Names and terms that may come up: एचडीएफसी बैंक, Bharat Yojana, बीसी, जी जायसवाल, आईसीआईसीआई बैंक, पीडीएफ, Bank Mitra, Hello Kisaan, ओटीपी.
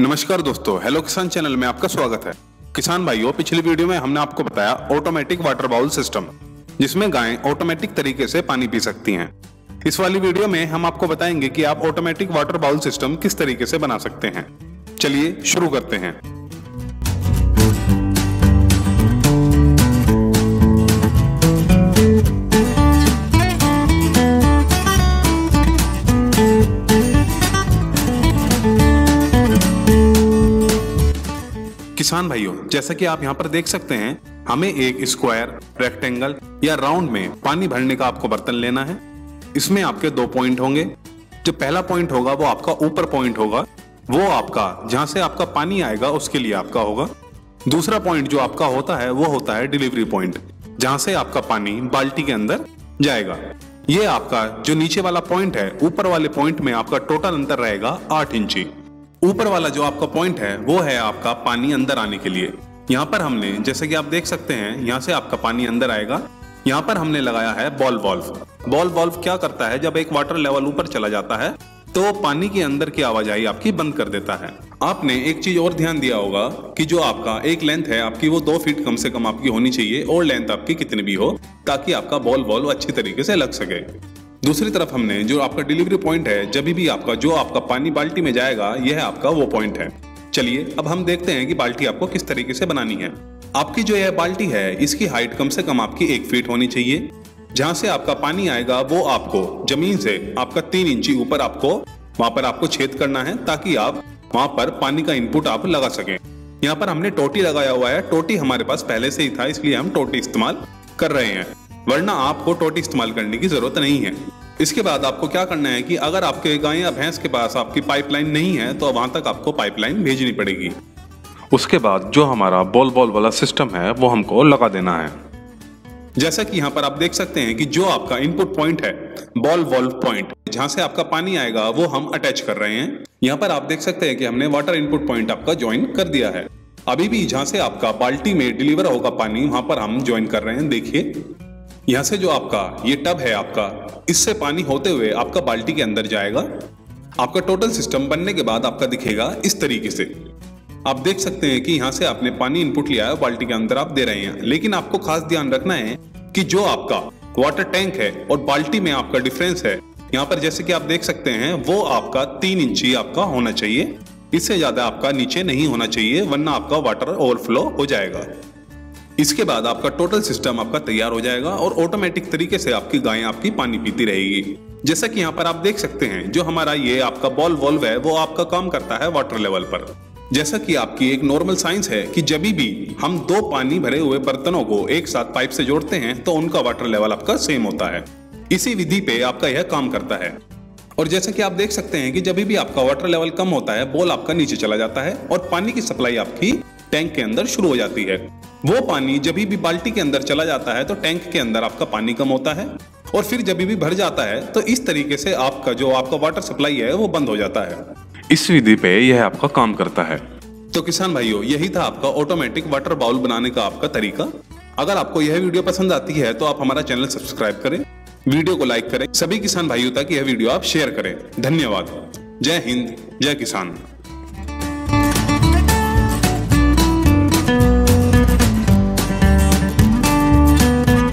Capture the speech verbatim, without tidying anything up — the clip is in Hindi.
नमस्कार दोस्तों, हेलो किसान चैनल में आपका स्वागत है। किसान भाइयों, पिछली वीडियो में हमने आपको बताया ऑटोमेटिक वाटर बाउल सिस्टम, जिसमें गायें ऑटोमेटिक तरीके से पानी पी सकती हैं। इस वाली वीडियो में हम आपको बताएंगे कि आप ऑटोमेटिक वाटर बाउल सिस्टम किस तरीके से बना सकते हैं। चलिए शुरू करते हैं। किसान भाइयों, जैसा कि आप यहाँ पर देख सकते हैं, हमें एक स्क्वायर, रेक्टेंगल या राउंड में पानी भरने का आपको बर्तन लेना है। इसमें आपके दो पॉइंट होंगे। जो पहला पॉइंट होगा वो आपका ऊपर पॉइंट होगा, वो आपका जहाँ से आपका पानी आएगा उसके लिए आपका होगा। दूसरा पॉइंट जो आपका होता है वो होता है डिलीवरी पॉइंट, जहाँ से आपका पानी बाल्टी के अंदर जाएगा। ये आपका जो नीचे वाला पॉइंट है, ऊपर वाले पॉइंट में आपका टोटल अंतर रहेगा आठ इंची। ऊपर वाला जो आपका पॉइंट है वो है आपका पानी अंदर आने के लिए। यहाँ पर हमने, जैसे कि आप देख सकते हैं, यहाँ से आपका पानी अंदर आएगा। यहाँ पर हमने लगाया है बॉल वॉल्व। बॉल वॉल्व क्या करता है, जब एक वाटर लेवल ऊपर चला जाता है तो पानी के अंदर की आवाजाही आपकी बंद कर देता है। आपने एक चीज और ध्यान दिया होगा कि जो आपका एक लेंथ है आपकी, वो दो फीट कम से कम आपकी होनी चाहिए, और लेंथ आपकी कितनी भी हो, ताकि आपका बॉल वॉल्व अच्छी तरीके से लग सके। दूसरी तरफ हमने जो आपका डिलीवरी पॉइंट है, जब भी आपका जो आपका पानी बाल्टी में जाएगा, यह आपका वो पॉइंट है। चलिए अब हम देखते हैं कि बाल्टी आपको किस तरीके से बनानी है। आपकी जो यह बाल्टी है, इसकी हाइट कम से कम आपकी एक फीट होनी चाहिए। जहाँ से आपका पानी आएगा वो आपको जमीन से आपका तीन इंची ऊपर आपको वहाँ पर आपको छेद करना है, ताकि आप वहाँ पर पानी का इनपुट आप लगा सकें। यहाँ पर हमने टोटी लगाया हुआ है। टोटी हमारे पास पहले से ही था, इसलिए हम टोटी इस्तेमाल कर रहे हैं, वरना आपको टोटी इस्तेमाल करने की जरूरत नहीं है। इसके बाद आपको क्या करना है कि अगर आपके गाय या भैंस के पास आपकी पाइपलाइन नहीं है तो वहां तक आपको पाइपलाइन भेजनी पड़ेगी। उसके बाद जो हमारा बॉल बॉल वाला सिस्टम है वो हमको लगा देना है। जैसा कि यहाँ पर आप देख सकते हैं कि जो आपका इनपुट पॉइंट है, बॉल वॉल्व पॉइंट, जहाँ से आपका पानी आएगा, वो हम अटैच कर रहे हैं। यहाँ पर आप देख सकते हैं कि हमने वाटर इनपुट पॉइंट आपका ज्वाइन कर दिया है। अभी भी जहाँ से आपका बाल्टी में डिलीवर होगा पानी, वहाँ पर हम ज्वाइन कर रहे हैं। देखिए यहाँ से जो आपका ये टब है आपका, इससे पानी होते हुए आपका बाल्टी के अंदर जाएगा। आपका टोटल सिस्टम बनने के बाद आपका दिखेगा इस तरीके से। आप देख सकते हैं कि यहाँ से आपने पानी इनपुट लिया है, बाल्टी के अंदर आप दे रहे हैं। लेकिन आपको खास ध्यान रखना है कि जो आपका वाटर टैंक है और बाल्टी में आपका डिफरेंस है, यहाँ पर जैसे कि आप देख सकते हैं, वो आपका तीन इंची आपका होना चाहिए। इससे ज्यादा आपका नीचे नहीं होना चाहिए, वरना आपका वाटर ओवरफ्लो हो जाएगा। इसके बाद आपका टोटल सिस्टम आपका तैयार हो जाएगा और ऑटोमेटिक तरीके से आपकी गायें आपकी पानी पीती रहेगी। जैसा कि यहाँ पर आप देख सकते हैं, जो हमारा ये आपका बॉल वॉल्व है वो आपका काम करता है वाटर लेवल पर। जैसा कि आपकी एक नॉर्मल साइंस है कि जब भी हम दो पानी भरे हुए बर्तनों को एक साथ पाइप से जोड़ते हैं तो उनका वाटर लेवल आपका सेम होता है। इसी विधि पे आपका यह काम करता है। और जैसा कि आप देख सकते हैं कि जब भी आपका वाटर लेवल कम होता है, बॉल आपका नीचे चला जाता है और पानी की सप्लाई आपकी टैंक के अंदर शुरू हो जाती है। वो पानी जब भी बाल्टी के अंदर चला जाता है तो टैंक के अंदर आपका पानी कम होता है, और फिर जब भी भर जाता है तो इस तरीके से आपका जो आपका वाटर सप्लाई है वो बंद हो जाता है। इस विधि पे यह आपका काम करता है। तो किसान भाइयों, यही था आपका ऑटोमेटिक वाटर बाउल बनाने का आपका तरीका। अगर आपको यह वीडियो पसंद आती है तो आप हमारा चैनल सब्सक्राइब करें, वीडियो को लाइक करें, सभी किसान भाइयों तक यह वीडियो आप शेयर करें। धन्यवाद। जय हिंद, जय किसान।